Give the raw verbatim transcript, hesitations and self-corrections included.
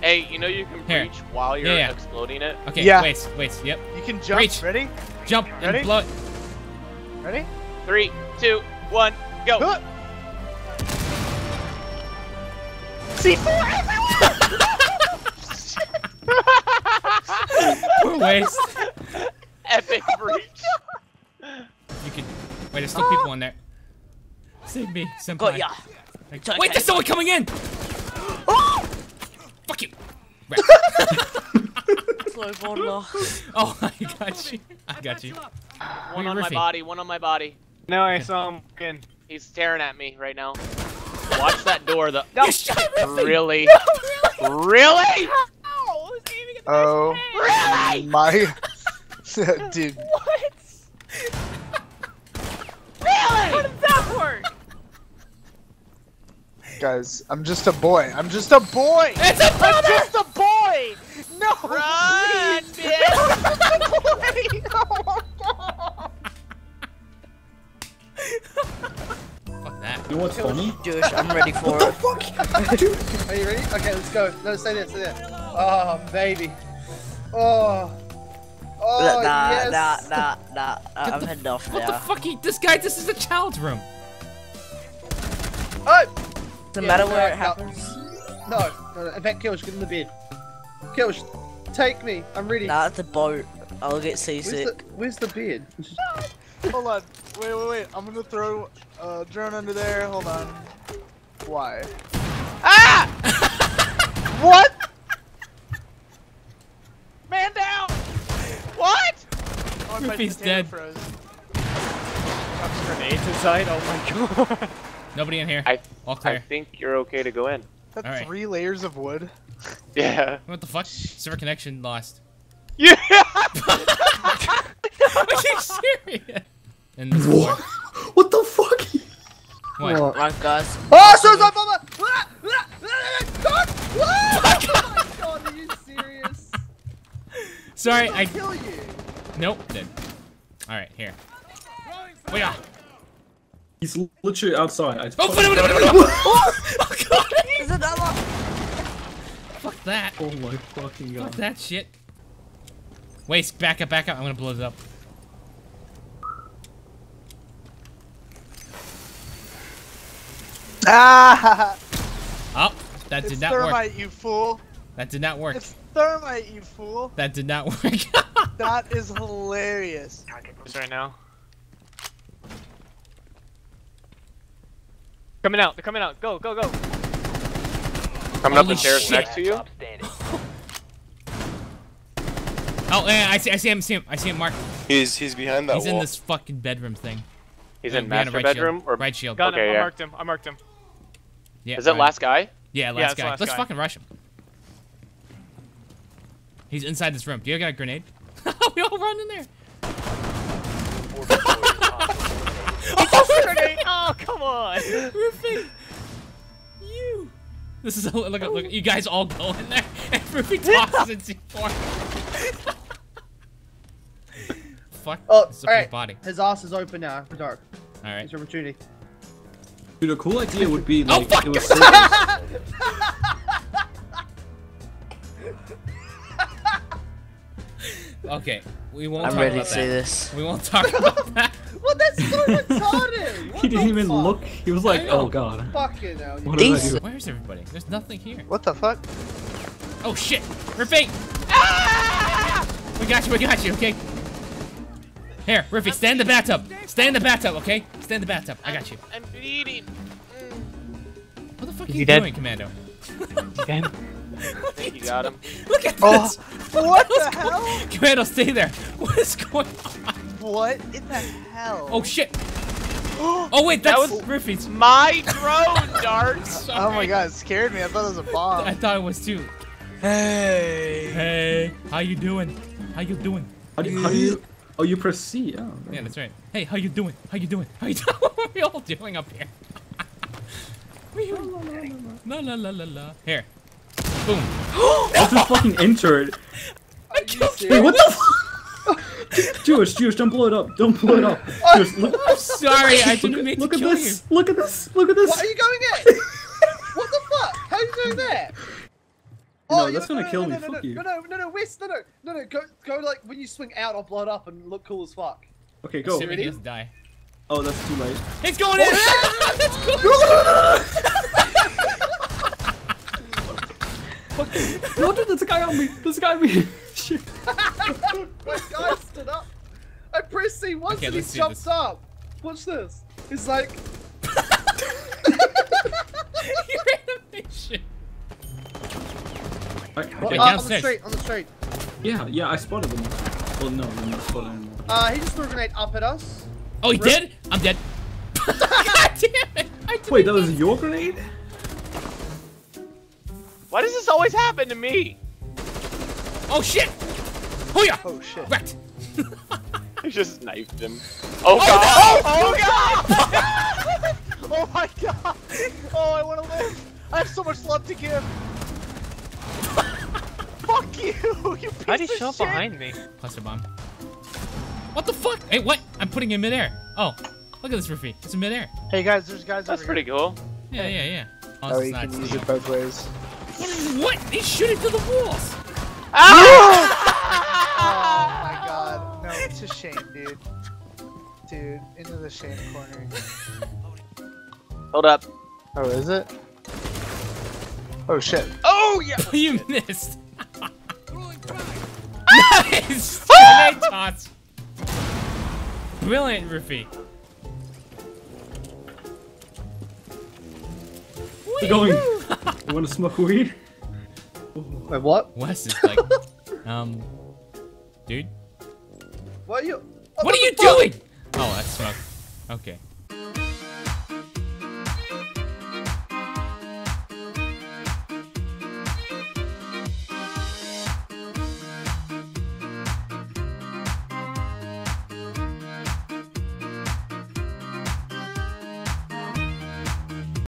Hey, you know you can Here. reach while you're yeah, yeah. exploding it. Okay, yeah. wait, wait, yep. You can jump. Reach. Ready? Jump Ready? and blow it. Ready? Three, two, one, go. Huh. C four everywhere! Poor waste. Epic breach. You can. Wait, there's still oh. people in there. Save me, Senpai. Yeah. Like, okay. Wait, there's someone coming in! Oh! Fuck you! Oh, I got you. I got you. One on my body, one on my body. No, I saw him in. He's staring at me right now. Watch that door, though. No, really? No, really? Really? Oh, who's aiming at the oh, really? My. Dude. What? Really? How does that work? Guys, I'm just a boy. I'm just a boy. It's a brother. I'm just a boy. No. Run, bitch. No. Fuck that. You know what's funny? Dude, I'm ready for what it. What the fuck? Are you ready? Okay, let's go. No, stay there, stay there. Oh, baby. Oh. Oh, nah, yes. Nah, nah, nah, nah. I'm heading off now. What the fuck? He, this guy, this is a child's room. Oh. Doesn't yeah, matter no, where it happens. No, no, in fact, Kilsh, get in the bed. Kilsh, take me. I'm ready. Nah, it's a boat. I'll get seasick. Where's the, where's the bed? Hold on. Wait, wait, wait. I'm gonna throw a uh, drone under there. Hold on. Why? Ah! What? Man down! What? Oh, Rufi's dead. Froze. Drops grenades inside. Oh my god. Nobody in here. I, All clear. I think you're okay to go in. That's right. Three layers of wood. Yeah. What the fuck? Server connection lost. Yeah! Are you serious? And this what? What the fuck? What? What? Right, guys. Oh, so it's on my god! Are you serious? Sorry, I. Kill you. Nope, dead. Alright, here. Wait on. He's literally outside. I oh, no, no, no, no, no. Oh, oh god! He's another one! Fuck that! Oh my fucking god. Fuck that shit. Wait, back up, back up. I'm gonna blow this up. Ah! Oh, that it's did not thermite, work. It's thermite, you fool. That did not work. It's thermite, you fool. That did not work. That is hilarious. Right now. Coming out, they're coming out. Go, go, go. Coming Holy up the stairs shit. next to you. Oh, yeah, I see, I see him, I see him, I see him, Mark. He's he's behind that he's wall. He's in this fucking bedroom thing. He's in master right bedroom shield. or right shield. Got him. Okay, I yeah. marked him. I marked him. Yeah. Is that right. last guy? Yeah, last yeah, guy. Last Let's guy. fucking rush him. He's inside this room. Do you got a grenade? We all run in there. Oh, come on! Rufi! You! This is a look at look. You guys all go in there and Rufi tosses in C four. Fuck. Oh, all right. Body. His ass is open now for dark. Alright. It's opportunity. Dude, a cool idea would be like oh, it was Okay, we won't I'm talk ready about to that. See this. We won't talk about that. Well, that's so retarded! What he didn't even fuck? look. He was like, oh god. Fucking hell. Where's everybody? There's nothing here. What the fuck? Oh shit! Rufi! Ah! We got you, we got you, okay? Here, Rufi, stay in the bathtub! Stay in the bathtub, okay? Stay in the bathtub, I got you. I'm bleeding. What the fuck are you, you doing, Commando? You dead? I think you got him. Look at this! Oh, what the hell? Commando, stay there! What is going on? What in the hell? Oh shit! Oh wait, that's that was Rufi's. My drone, darts. Oh my god, it scared me. I thought it was a bomb. I thought it was too. Hey. Hey. How you doing? How you doing? How do you? How do you oh, you press C. Oh, right. Yeah, that's right. Hey, how you doing? How you doing? How you doing? What are we all doing up here? La la la la la. Here. Boom. I just fucking entered. I killed you. Wait, what the fuck? Jewish, Jewish, don't blow it up. Don't blow it up. Jewish, look, I'm sorry, I didn't mean to kill you. Look at this, look at this, look at this. What are you going at? What the fuck? How are you doing that? Oh, no, that's gonna no, kill no, me. No, fuck no, you. No, no, no, no, Wes, no, no, no, no. Go, go. Like when you swing out, I'll blow it up and look cool as fuck. Okay, go. Assuming he doesn't die. Oh, that's too late. It's going oh, in. It's going in. Fuck you. No, there's a guy on me. There's a guy on me. Shit. My guy stood up. I press C once okay, and he jumps this. up. Watch this. It's like. Your animation. Okay, okay. Oh, on the street, on the street. Yeah, yeah, I spotted him. Well, no, I'm not spotted him. Uh, he just threw a grenade up at us. Oh, he Rip. did? I'm dead. God damn it! I Wait, that was your grenade? Why does this always happen to me? Oh shit! Oh yeah! Oh shit! Wrecked! I just knifed him. Oh, oh god! No! Oh, oh god! Oh my god! Oh, I want to live! I have so much love to give! Fuck you! You piece of shit! How did he show up behind me? Cluster bomb. What the fuck? Hey, what? I'm putting in midair. Oh, look at this, Rufi. It's in midair. Hey guys, there's guys That's over pretty here. cool. Yeah, yeah, yeah. Oh, oh you can use it both ways. What? He's shooting through the walls! Ah! Oh my god. No, it's a shame, dude. Dude, into the shame corner. Hold up. Oh, is it? Oh shit. Oh yeah! Oh, you shit. missed! Nice! Grenade toss! Brilliant, Rufi. We're going. You wanna smoke weed? Wait, what? Wes is like, um, dude? What are you- What, what are you fuck? doing? Oh, that's smoke. Okay.